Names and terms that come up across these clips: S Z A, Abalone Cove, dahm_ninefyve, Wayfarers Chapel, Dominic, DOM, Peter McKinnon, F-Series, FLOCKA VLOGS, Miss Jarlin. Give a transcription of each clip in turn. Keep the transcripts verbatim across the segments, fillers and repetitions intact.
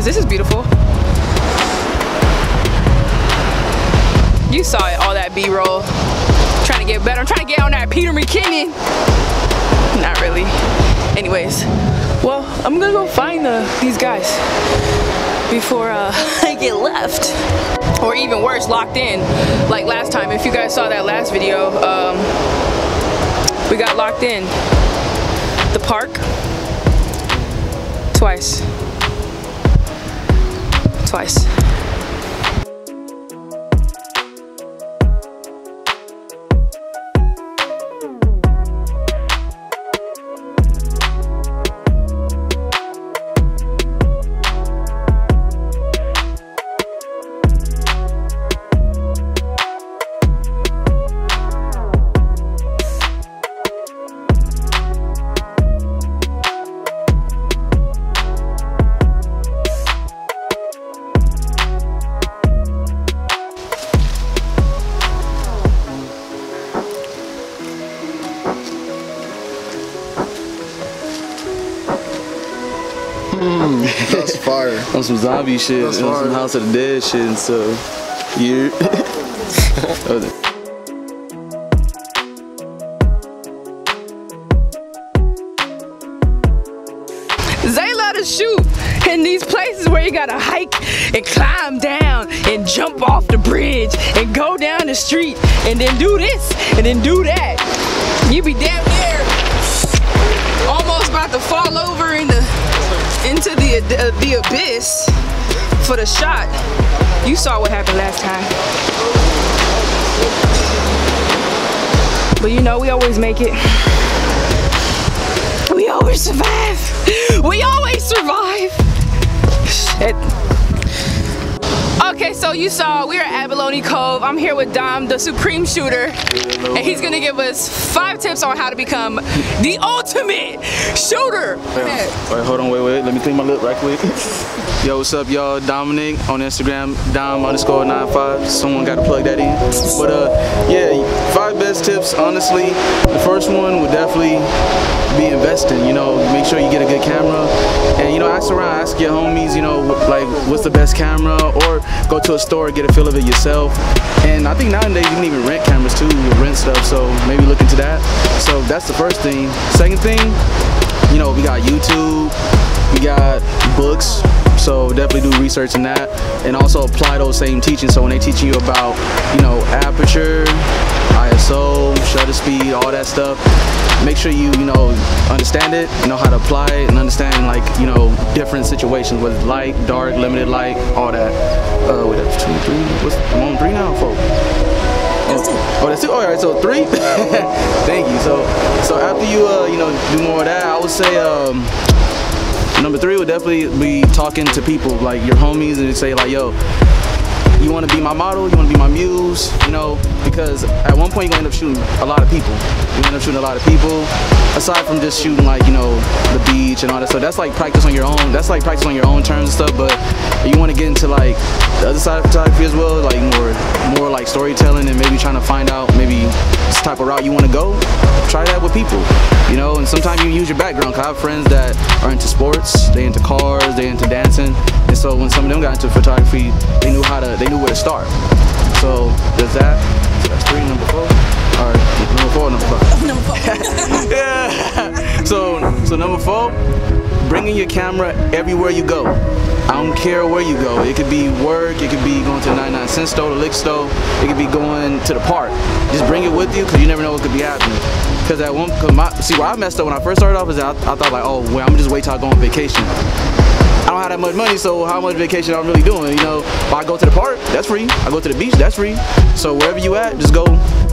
place. This is beautiful. You saw it, all that B-roll. Trying to get better. I'm trying to get on that Peter McKinnon. Not really. Anyways, well, I'm gonna go find the, these guys before uh, I get left. Or even worse, locked in. Like last time, if you guys saw that last video, um, we got locked in the park twice. Twice. That was fire. On some zombie shit, on some House of the Dead shit, and so, yeah. Oh, they love to shoot in these places where you gotta hike and climb down and jump off the bridge and go down the street and then do this and then do that. You be damn near almost about to fall over in the into the uh, the abyss for the shot. You saw what happened last time. But you know, we always make it. We always survive. We always survive. Shit. Okay, so you saw we're at Abalone Cove. I'm here with Dom, the supreme shooter, and he's gonna give us five tips on how to become the ultimate shooter. Wait, wait, hold on, wait, wait. Let me clean my lip right quick. Yo, what's up, y'all? Dominic on Instagram, Dom underscore nine five. Someone gotta plug that in. But uh, yeah, five best tips. Honestly, the first one would definitely be investing. You know, make sure you get a good camera, and you know, ask around, ask your homies. You know, like what's the best camera, or go to a store, get a feel of it yourself. And I think nowadays you can even rent cameras too, you rent stuff, so maybe look into that. So that's the first thing. Second thing, you know, we got YouTube, we got books, so definitely do research in that, and also apply those same teachings. So when they teach you about, you know, aperture, I S O, shutter speed, all that stuff, make sure you, you know, understand it, know how to apply it, and understand, like, you know, different situations with light, dark, limited light, all that. Uh, wait, that's two, three, what's, I'm on three now, folks? That's oh, oh, that's two, all right, so three? Thank you. So, so after you, uh, you know, do more of that, I would say, um, number three would definitely be talking to people, like your homies, and say, like, yo, you want to be my model, you want to be my muse, you know, because at one point you're going to end up shooting a lot of people. You're going to end up shooting a lot of people, aside from just shooting, like, you know, the beach and all that. So that's like practice on your own, that's like practice on your own terms and stuff, but you want to get into, like, the other side of photography as well, like more, more like storytelling, and maybe trying to find out maybe this type of route you want to go, try that with people, you know, and sometimes you use your background, because I have friends that are into sports, they into cars, they into dancing, and so when some of them got into photography, they knew how to, they knew where to start. So there's that. So that's three. Number four. All right, number four, number five. Number four. Yeah. So, so number four, bringing your camera everywhere you go. I don't care where you go. It could be work, it could be going to the ninety-nine cent store, the lick store, it could be going to the park. Just bring it with you, because you never know what could be happening. Because at one, cause my, see, where I messed up when I first started off is that I, I thought, like, oh, well, I'm going to just wait till I go on vacation. I don't have that much money, so how much vacation I'm really doing, you know? If I go to the park, that's free. I go to the beach, that's free. So wherever you at, just go,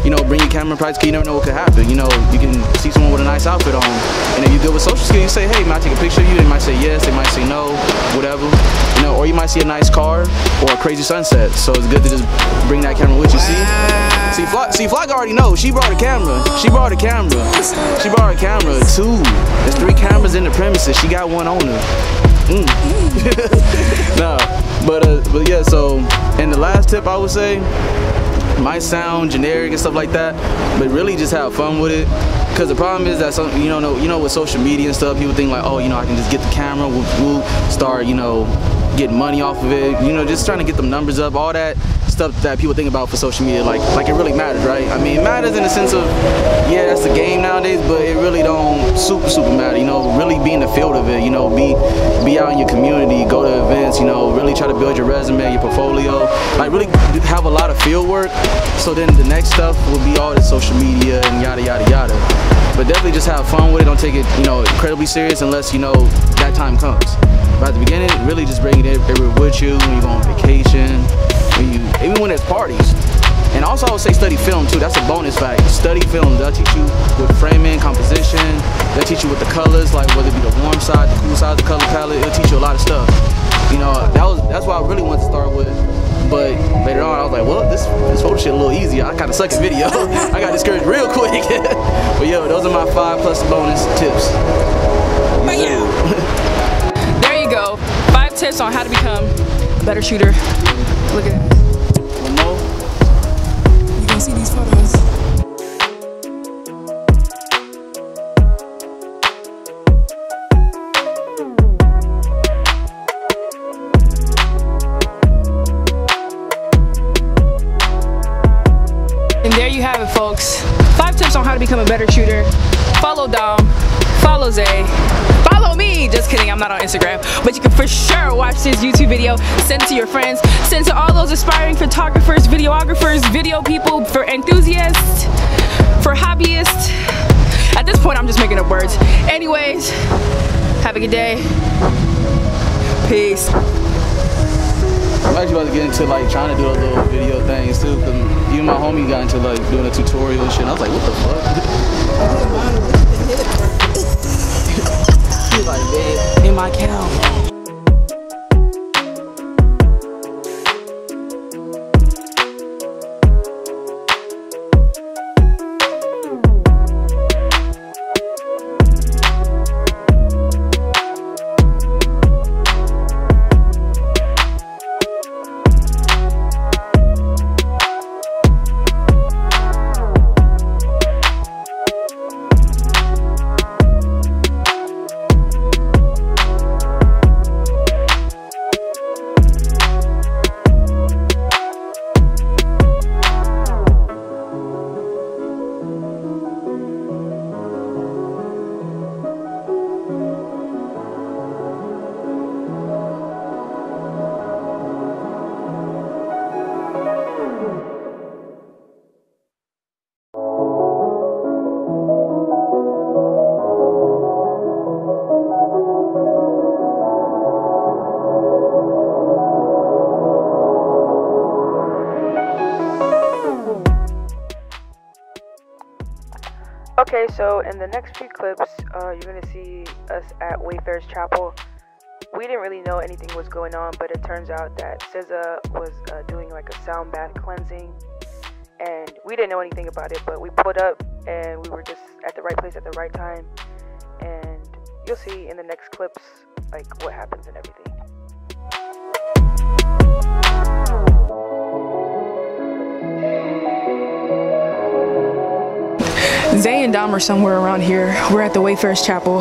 you know, bring your camera practice, because you never know what could happen. You know, you can see someone with a nice outfit on, and if you good with social skills, you say, hey, might I take a picture of you? They might say yes, they might say no, whatever. You know, or you might see a nice car or a crazy sunset. So it's good to just bring that camera with you, wow. see? See, Flock, see, Flock already knows. She brought a camera. She brought a camera. She brought a camera, two. There's three cameras in the premises. She got one on her. Mm. Nah, but uh, but yeah. So, and the last tip I would say might sound generic and stuff like that, but really just have fun with it. Because the problem is that some, you don't know, you know, with social media and stuff, people think, like, oh, you know, I can just get the camera, whoop, whoop, start, you know, get money off of it, you know, just trying to get them numbers up, all that stuff that people think about for social media, like like it really matters, right? I mean, it matters in the sense of, yeah, that's the game nowadays, but it really don't super, super matter, you know, really be in the field of it, you know, be be out in your community, go to events, you know, really try to build your resume, your portfolio, like really have a lot of field work, so then the next stuff will be all the social media and yada, yada, yada. But definitely just have fun with it. Don't take it, you know, incredibly serious unless, you know, that time comes. But at the beginning, really just bring it everywhere with you when you go on vacation, when you, even when there's parties. And also I would say study film too. That's a bonus fact. Study film, they'll teach you with framing, composition. They'll teach you with the colors, like whether it be the warm side, the cool side, the color palette. It'll teach you a lot of stuff. You know, that was that's what I really wanted to start with. But later on, I was like, well, this, this photo shit a little easy. I kind of suck at video. I got discouraged real quick. But yo, those are my five plus bonus tips. But yeah. There you go. Five tips on how to become a better shooter. Look at it. One more. You can see these photos. Folks, five tips on how to become a better shooter. Follow Dom, follow Zay, follow me. Just kidding, I'm not on Instagram, but you can for sure watch this YouTube video, send it to your friends, send it to all those aspiring photographers, videographers, video people, for enthusiasts, for hobbyists. At this point, I'm just making up words. Anyways, have a good day. Peace. I'm actually about to get into like trying to do a little video things too, because even my homie got into like doing a tutorial and shit, and I was like, what the fuck? He was like, man, in my count. Okay, so in the next few clips, uh, you're going to see us at Wayfarers Chapel. We didn't really know anything was going on, but it turns out that S Z A was uh, doing like a sound bath cleansing, and we didn't know anything about it, but we pulled up and we were just at the right place at the right time, and you'll see in the next clips like what happens and everything. Zay and Dom are somewhere around here. We're at the Wayfarers Chapel.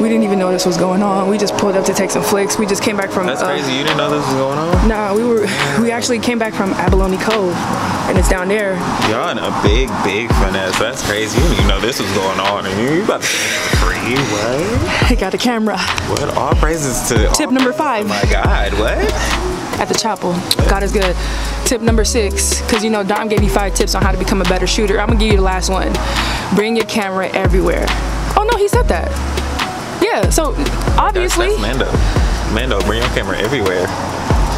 We didn't even know this was going on. We just pulled up to take some flicks. We just came back from. That's uh, crazy. You didn't know this was going on? Nah, we were. We actually came back from Abalone Cove, and it's down there. Y'all in a big, big finesse. That's crazy. You didn't even know this was going on. You about to free what? I got a camera. What? All praises to. Tip number five. Oh my God! What? At the chapel. God is good. Tip number six, because you know Dom gave you five tips on how to become a better shooter. I'm gonna give you the last one. Bring your camera everywhere. Oh no, he said that. Yeah, so obviously that's, that's Mando. Mando, bring your camera everywhere.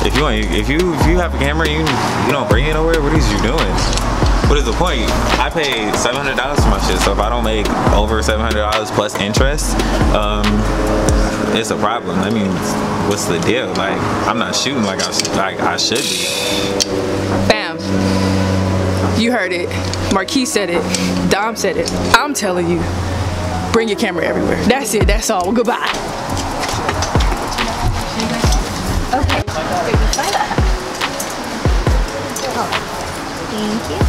If you want, if you if you have a camera, you you don't bring it nowhere, what is you doing? What is the point? I paid seven hundred dollars for my shit, so if I don't make over seven hundred dollars plus interest, um, it's a problem. I mean, what's the deal? Like, I'm not shooting like I, like I should be. Bam. You heard it. Marquis said it. Dom said it. I'm telling you, bring your camera everywhere. That's it. That's all. Well, goodbye. Okay. Thank you.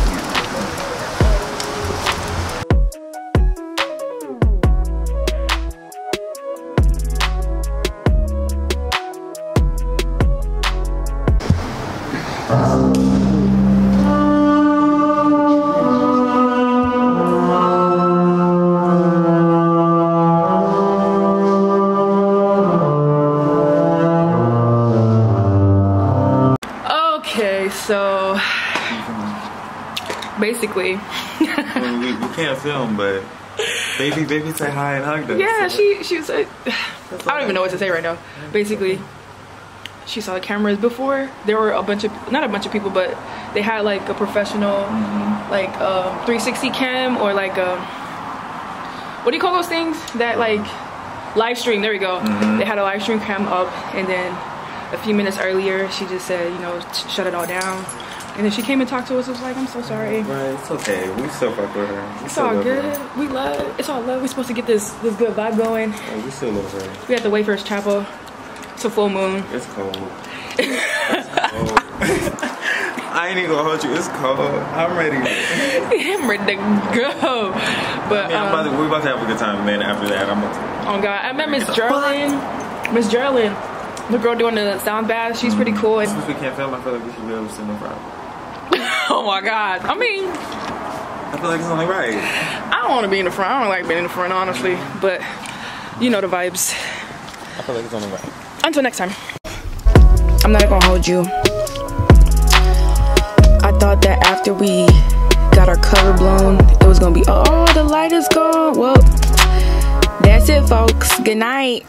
So basically, well, we, we can't film, but baby, baby, say hi and hug them. Yeah, so she she was. Like, I don't even know what to say right now. Basically, she saw the cameras before. There were a bunch of not a bunch of people, but they had like a professional, mm-hmm. like um, three sixty cam or like a, what do you call those things that like live stream? There we go. Mm-hmm. They had a live stream cam up, and then a few minutes earlier, she just said, you know, shut it all down. And then she came and talked to us. It was like, I'm so sorry. Right, it's okay. We still fuck with her. We it's all good. Her. We love it. It's all love. We're supposed to get this this good vibe going. Yeah, we still love her. We at the Wayfarers Chapel. It's a full moon. It's cold. It's cold. I ain't even gonna hold you. It's cold. I'm ready. I'm ready to go. But I mean, um, I'm about to, we're about to have a good time. And then after that, I'm gonna. Oh God, I met Miss Jarlin. Miss Jarlin. The girl doing the sound bath, she's pretty cool. And since we can't film, I feel like we should be able to send them right. Oh my God. I mean, I feel like it's only right. I don't want to be in the front. I don't like being in the front, honestly. But you know the vibes. I feel like it's only right. Until next time. I'm not gonna hold you. I thought that after we got our cover blown, it was gonna be, oh, the light is gone. Well, that's it, folks. Good night.